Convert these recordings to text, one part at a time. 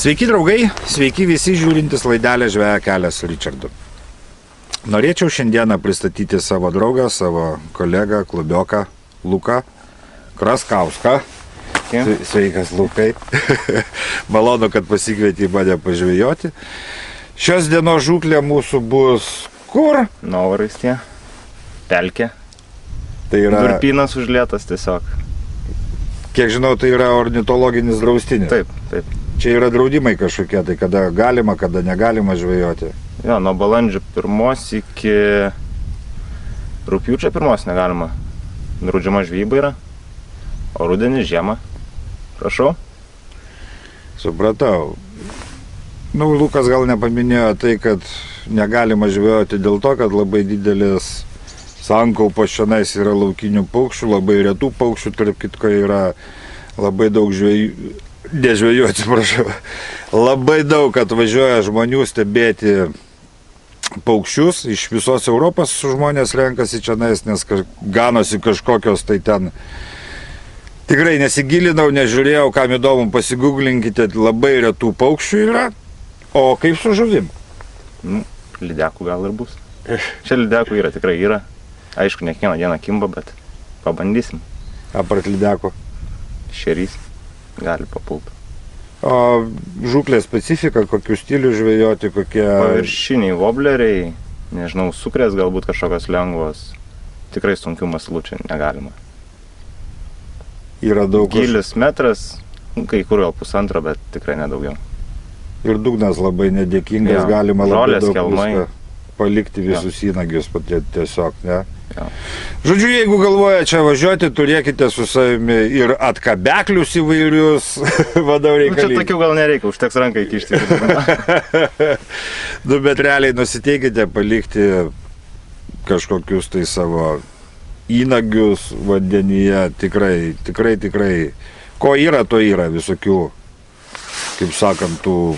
Sveiki draugai, sveiki visi žiūrintys Laidelės žveja kelias su Ricardu. Norėčiau šiandieną pristatyti savo draugą, savo kolegą, klubioką Luką Kraskauską. Sveikas Lukai, malonu, kad pasikvietei mane pažvejoti. Šios dienos žūklė mūsų bus kur? Novaraistė, pelkė, tai yra durpynas užlietas tiesiog. Kiek žinau, tai yra ornitologinis draustinis. Taip, taip. Čia yra draudimai kažkokie, tai kada galima, kada negalima žvejoti. Jo, nuo balandžio 1 iki rugpjūčio 1 negalima. Draudžiama žvejyba yra, o rudenį žiemą. Prašau. Supratau. Nu, Lukas gal nepaminėjo tai, kad negalima žvejoti dėl to, kad labai didelis sankaupos šiandien yra laukinių paukščių, labai retų paukščių, tarp kitko yra labai daug žvejų, nežvejų, atsiprašau, labai daug atvažiuoja žmonių stebėti paukščius, iš visos Europos žmonės renkasi šiandien, nes ganosi kažkokios tai ten. Tikrai nesigilinau, nežiūrėjau, kam įdomu, pasiguglinkite, labai retų paukščių yra. O kaip su žuvim? Nu, lydekų gal ir bus. Čia lydekų yra, tikrai yra. Aišku, ne kiekvieną dieną kimba, bet pabandysim. Apart lydekų? Šerys gali papulti. O žūklė specifika, kokių stilių žvejoti, kokie... Paviršiniai vobleriai, nežinau, sukrės galbūt kažkokios lengvos. Tikrai sunkių masalų čia negalima. Yra daug... Gylis metras, kai kur gal 1,5, bet tikrai nedaugiau. Ir dugnas labai nedėkingas, galima labai daug viską palikti, visus įnagius tiesiog, ne? Žodžiu, jeigu galvoja čia važiuoti, turėkite su savimi ir atkabeklius įvairius, vadau reikalingi. Čia tokių gal nereikia, užteks rankai kišti. Nu, bet realiai nusiteikite palikti kažkokius tai savo... įnagius vandenyje, tikrai, ko yra, to yra visokių, kaip sakant, tų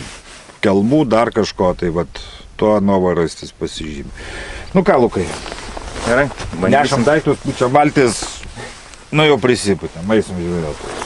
kelmų, dar kažko, tai vat, to Novaraistis pasižymė. Nu ką, Lukai, gerai, nešam daiktus, čia valtis, nu jau prisiputė, maisim žvejoti.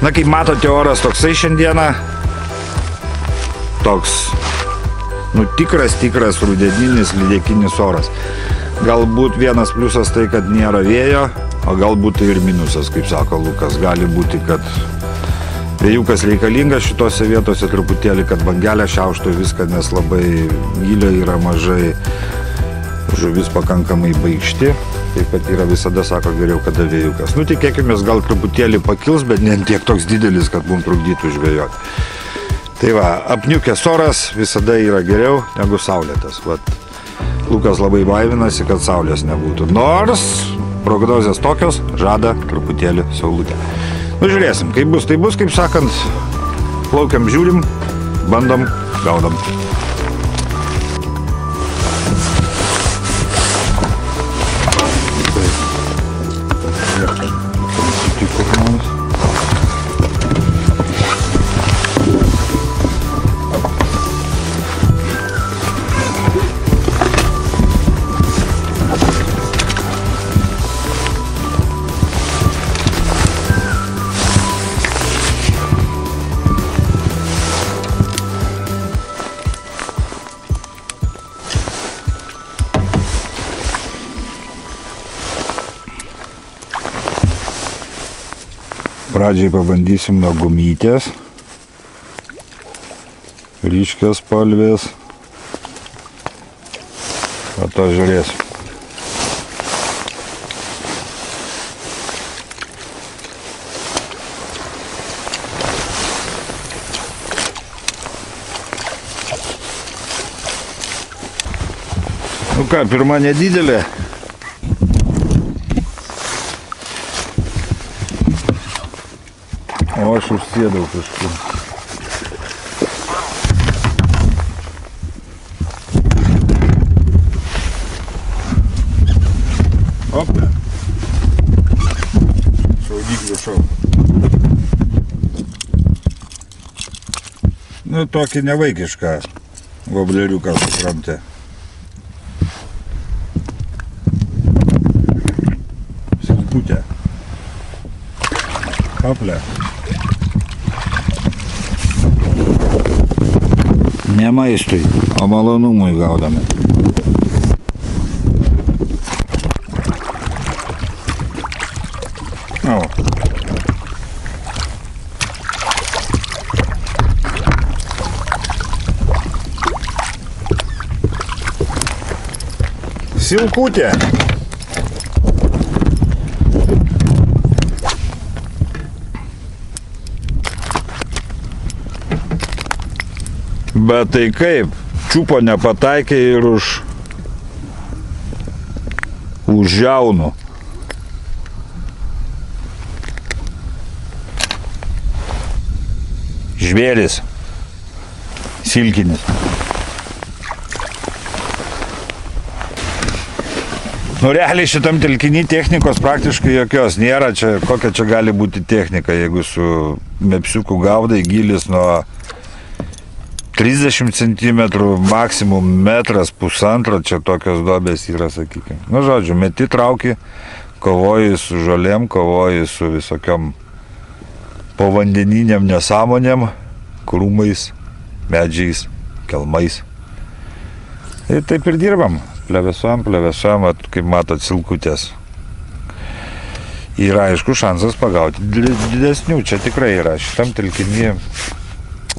Na, kaip matote, oras toksai šiandieną, toks, nu, tikras rudeninis, lydekinis oras. Galbūt vienas pliusas tai, kad nėra vėjo, o galbūt tai ir minusas, kaip sako Lukas. Gali būti, kad Vėjukas reikalingas šitose vietose truputėlį, kad bangelė šiauštų viską, nes labai gylio yra mažai, žuvis pakankamai baikšti. Taip pat yra visada, sako, geriau kada vėjukas. Nu, tikėkimės, gal truputėlį pakils, bet ne tiek toks didelis, kad mums trukdytų žvejoti. Tai va, apniukęs oras visada yra geriau negu saulėtas. Vat, Lukas labai baiminasi, kad saulės nebūtų. Nors prognozės tokios žada truputėlį saulutę. Nu, žiūrėsim, kaip bus, tai bus, kaip sakant, plaukiam, žiūrim, bandom, gaudom. Pradžiai pabandysim nuo gumytės, ryškios spalvės, o to žiūrės. Nu ką, pirma nedidelė. O aš užsėdau kažkur. Op. Šaudyklio šau. Nu, tokį nevaikišką vobleriuką suprantę. Silputę. Oplė. Ne maistui, o malonumui gaudame. O. Silkutė. Bet tai kaip, čiupo nepataikė ir už žiaunų. Žvėris, silkinis. Nu, realiai šitam telkiny technikos praktiškai jokios nėra. Čia, kokia čia gali būti technika, jeigu su mepsiuku gaudai, gylis nuo 30 cm, maksimum metras, pusantro, čia tokios duobės yra, sakykime. Nu, žodžiu, meti, trauki, kovoji su žolėm, kovoji su visokiom povandeniniam nesąmonėm, krūmais, medžiais, kelmais. Ir taip ir dirbam, plevesam, kaip matot, silkutės. Yra, aišku, šansas pagauti didesnių, čia tikrai yra, šitam telkiny.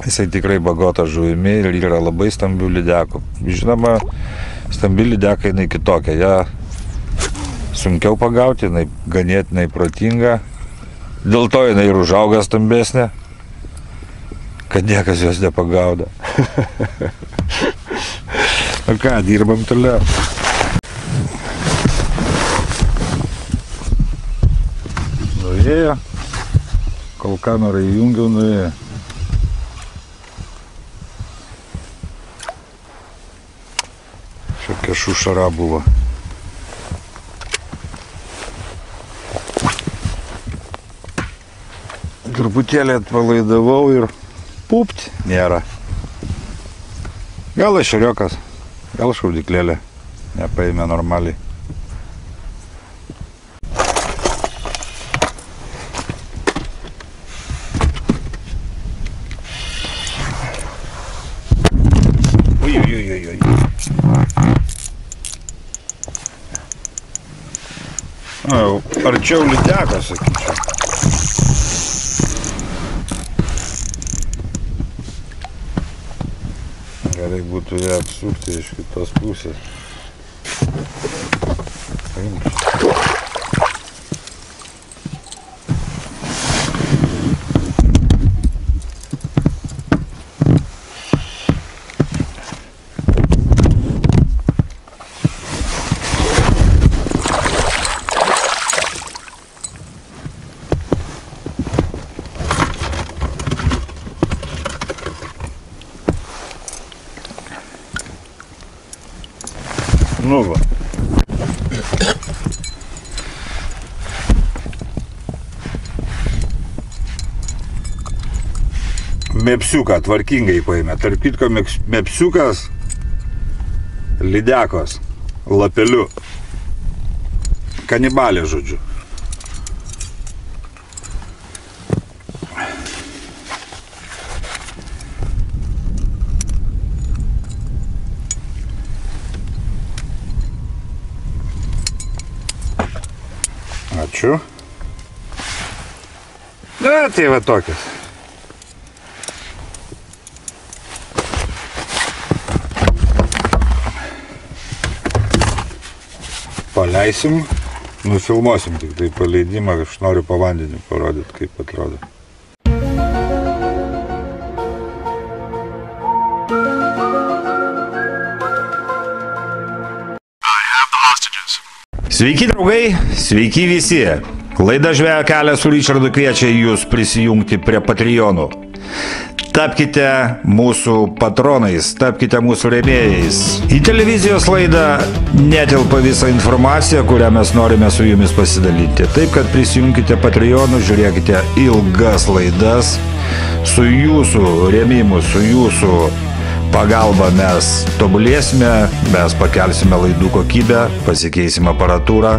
Jisai tikrai bagota žuvimi ir yra labai stambių lydekų. Žinoma, stambi lydeka jinai kitokia. Ja sunkiau pagauti, jinai ganėtinai protinga. Dėl to jinai ir užauga stambesnė, kad niekas jos nepagauda. O ką, dirbam toliau. Nuėjo, kol kamerą įjungiau, nuėjo. Šiokia šušara buvo. Truputėlį atpalaidavau ir pupt nėra. Gal ešeriokas, gal šaudyklėlė. Nepaėmė normaliai. Arčiau lydeko, sakyčiau. Gerai būtų ją apsukti iš kitos pusės. Ну вот. Mepsiuką tvarkingai paėmė. Tarp kitko mepsiukas lydekos lapeliu. Kanibalė, žodžiu. Ačiū. Na, tai va tokias. Paleisim, nufilmuosim tik tai paleidimą, aš noriu po vandenį parodyti, kaip atrodo. Sveiki draugai, sveiki visi. Laida Žveja kelias su Ricardu kviečia jūs prisijungti prie Patreonų. Tapkite mūsų patronais, tapkite mūsų rėmėjais. Į televizijos laidą netelpa visą informaciją, kurią mes norime su jumis pasidalinti. Taip kad prisijunkite Patreonų, žiūrėkite ilgas laidas. Su jūsų rėmimu, su jūsų pagalba mes tobulėsime, mes pakelsime laidų kokybę, pasikeisime aparatūrą.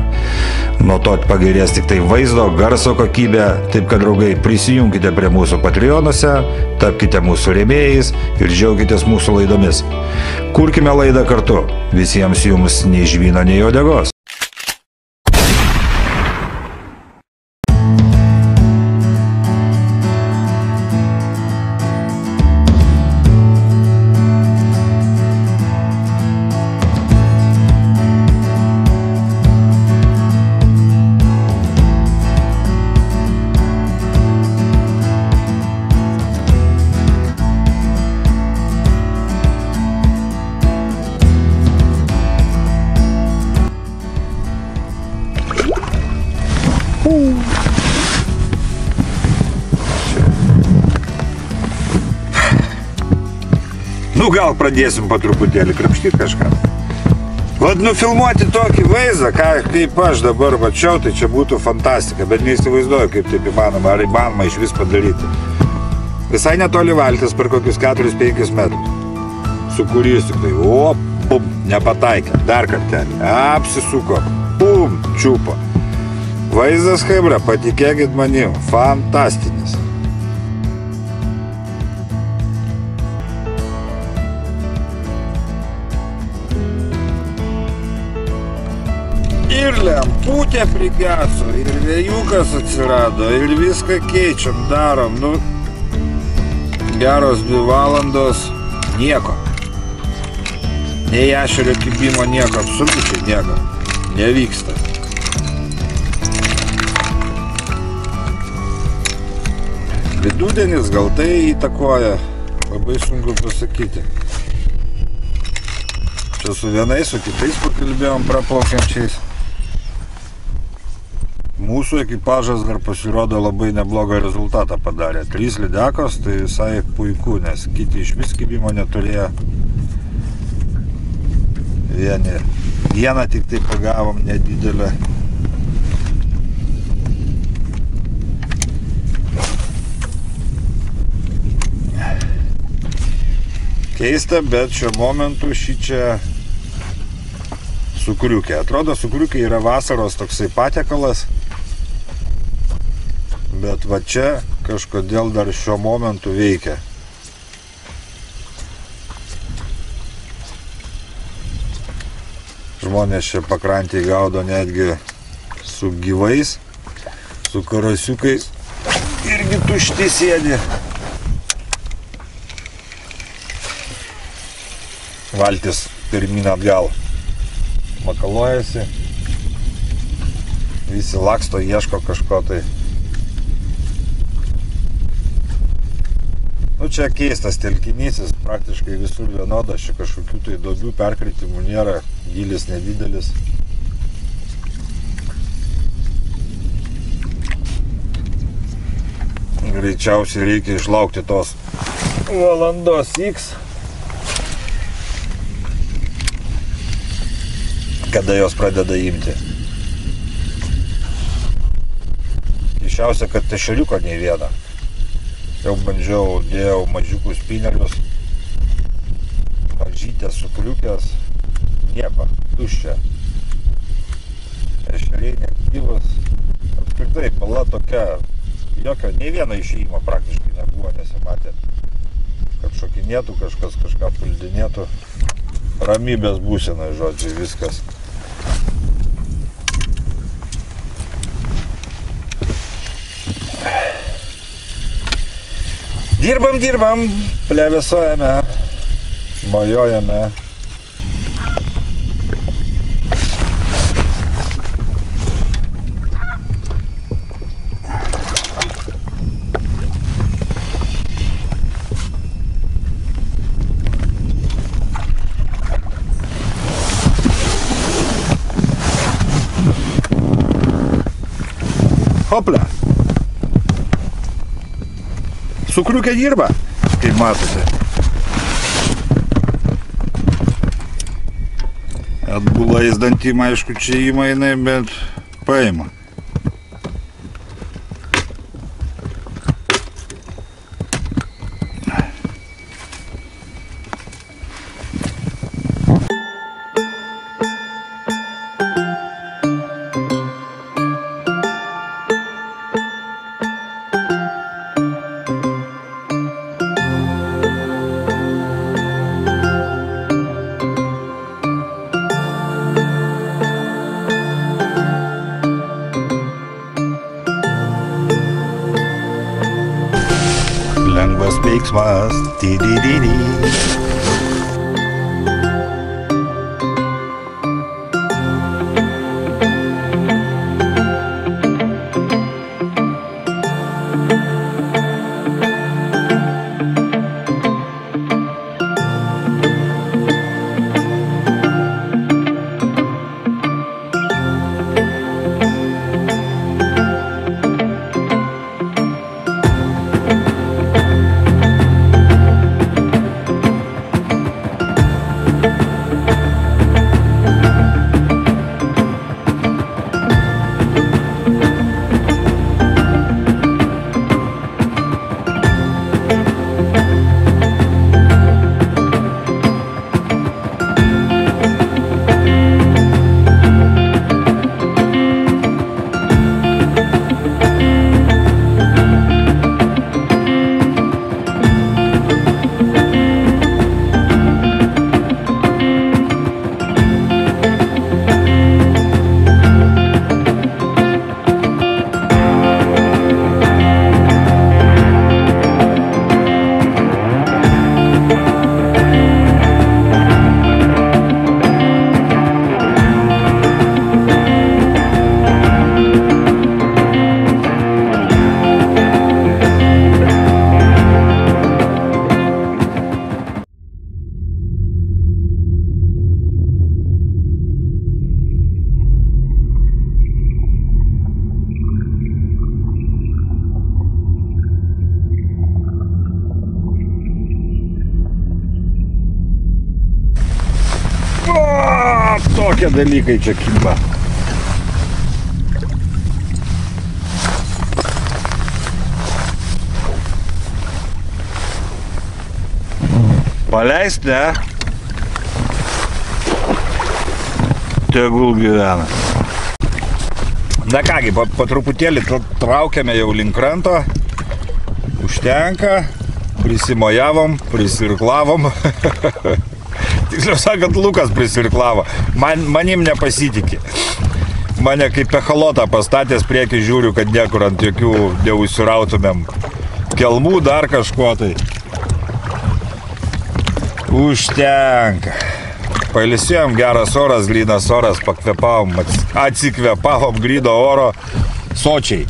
Nuo to pagerės tik tai vaizdo, garso kokybė, taip kad draugai prisijunkite prie mūsų Patreonuose, tapkite mūsų rėmėjais ir džiaukitės mūsų laidomis. Kurkime laidą kartu, visiems jums nei žvyno, nei uodegos. Nu gal pradėsim po truputėlį krapštyti kažką. Vat nufilmuoti tokį vaizdą, kaip aš dabar mačiau, tai čia būtų fantastika, bet neįsivaizduoju, kaip taip įmanoma, ar įmanoma iš vis padaryti. Visai netoli valtis per kokius 4-5 metrus. Sukūrys tik tai, o, pum, nepataikė, dar kartelį, apsisuko, pum, čiupo. Vaizdas, chebra, patikėkit manim, fantastinis. Ir lemputė prigeso, ir vėjukas atsirado, ir viską keičiam, darom, nu, geros 2 valandos, nieko. Nei ešerio kibimo, nieko, absoliučiai nieko, nevyksta. Vidudienis gal tai įtakoja, labai sunku pasakyti. Čia su vienais, su kitais pakalbėjom praplaukiančiais. Mūsų ekipažas dar pasirodo labai neblogą rezultatą padarė. 3 lydekos, tai visai puiku, nes kiti iš vis kibimo neturėjo. Vieną tik tai pagavom nedidelę. Keista, bet šiuo momentu šį čia sukriukiai. Atrodo, sukriukiai yra vasaros toksai patiekalas. Bet va čia kažkodėl dar šiuo momentu veikia. Žmonės čia pakrantėje gaudo netgi su gyvais, su karasiukais. Irgi tušti sėdi. valtis pirmin atgal makalojasi, visi laksto, ieško kažko tai. Nu čia keistas telkinys, jis praktiškai visur vienodas, čia kažkokių tai duobių perkritimų nėra, gylis nedidelis. Greičiausiai reikia išlaukti tos valandos X, kada jos pradeda imti. Keišiausia, kad tešeriuko nei viena. Jau bandžiau, dėjau mažiukus spinerius, mažytės, sukliukės, nieko, tuščia. Ešeriai neaktyvus, apskritai pala tokia, jokio, nei vieno išėjimo praktiškai nebuvo, nesimatė, kad šokinėtų kažkas, kažką puldinėtų. Ramybės būsenai, žodžiai, viskas. Dirbam, dirbam, plevėsuojame, mojojame. Hopla. Sukriukė dirba, kaip matote. Atbula į dantymą, aišku, čia įmainai, bet paima. Veiksmas, di-di-di-di. Tokie dalykai čia kyba. Paleist, ne? Tegul gyvena. Na kągi, po truputėlį traukiame jau link kranto. Užtenka. Prisimojavom, prisirklavom. Tiksliau sakant, Lukas prisirklavo. Manim nepasitikė. Mane kaip echolotą pastatęs priekį žiūriu, kad niekur ant jokių neužsirautumėm kelmų, dar kažko tai. Užtenka. Pailsėjom, geras oras, grynas oras, pakvepavom, atsikvepavom gryno oro sočiai.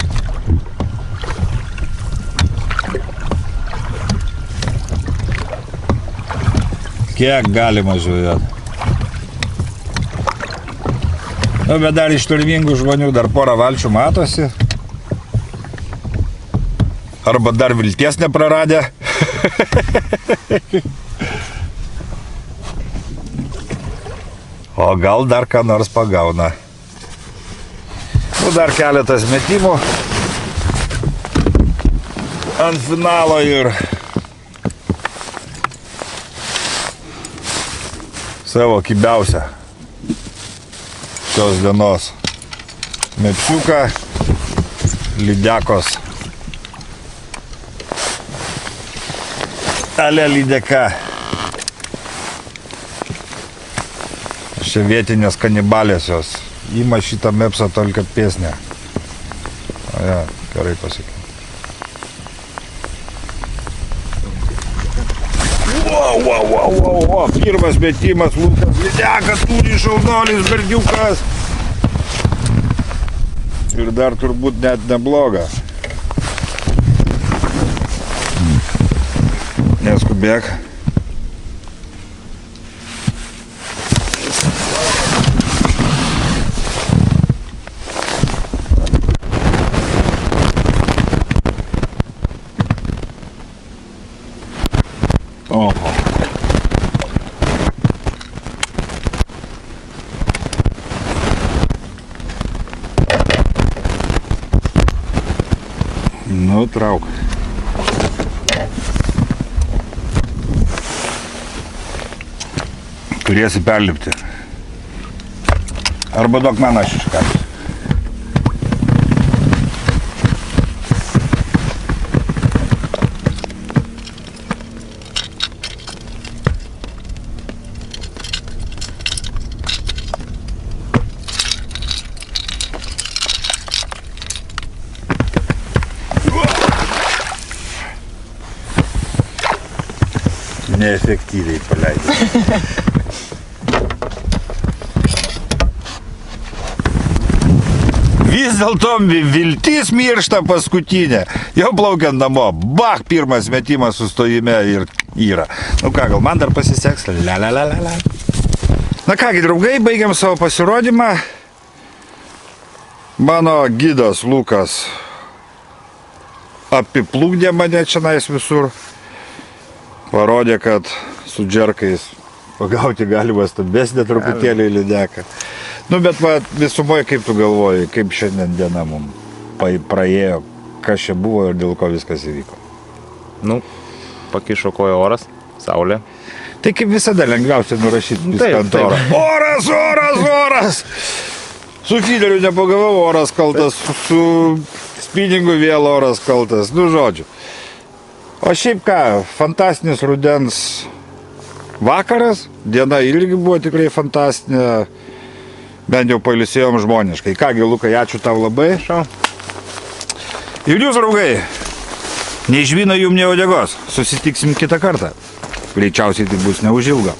Kiek galima žvejoti. Nu, bet dar iš turimingų žmonių dar porą valčių matosi. Arba dar vilties nepraradę. O gal dar ką nors pagauna. Nu, dar keletas metimų ant finalo ir savo kibiausią šios dienos mepsiuką, lydekos. Ale lydeka. Čia vietinės kanibalės jos. Ima šitą mepsą tolka pėsnę. O ja, gerai pasakė. Wow. Pirmas metimas, Lukas. Lydeka turi, šaunolis, berdiukas. Ir dar turbūt net nebloga. Neskubėk. Nu, trauk. Turėsi perlipti. Arba duok man, aš iškarsiu. Neefektyviai paleidžiu. Vis dėlto viltis miršta paskutinė. Jau plaukiant namo, bach, pirmas metimas sustojime ir yra. Nu ką, gal man dar pasiseks? Na kągi, draugai, baigiam savo pasirodymą. Mano gidas Lukas apiplūkdė mane čianais visur. Parodė, kad su džerkais pagauti galima stambesnė truputėlį lydeką. Nu, bet visumoje, kaip tu galvoji, kaip šiandien diena mums praėjo, kas čia buvo ir dėl ko viskas įvyko? Nu, pakišo kojo oras, saulė. Tai kaip visada lengviausia nurašyti viską ant orą. Oras! Su fideriu nepagavau, oras kaltas, su spiningu vėl oras kaltas, nu žodžiu. O šiaip ką, fantastinis rudens vakaras, diena irgi buvo tikrai fantastinė, bent jau pailsėjom žmoniškai. Kągi, Lukai, ačiū tau labai. Ir jūs, draugai, nei žvyno jums, nei uodegos. Susitiksim kitą kartą. Greičiausiai tai bus neužilga.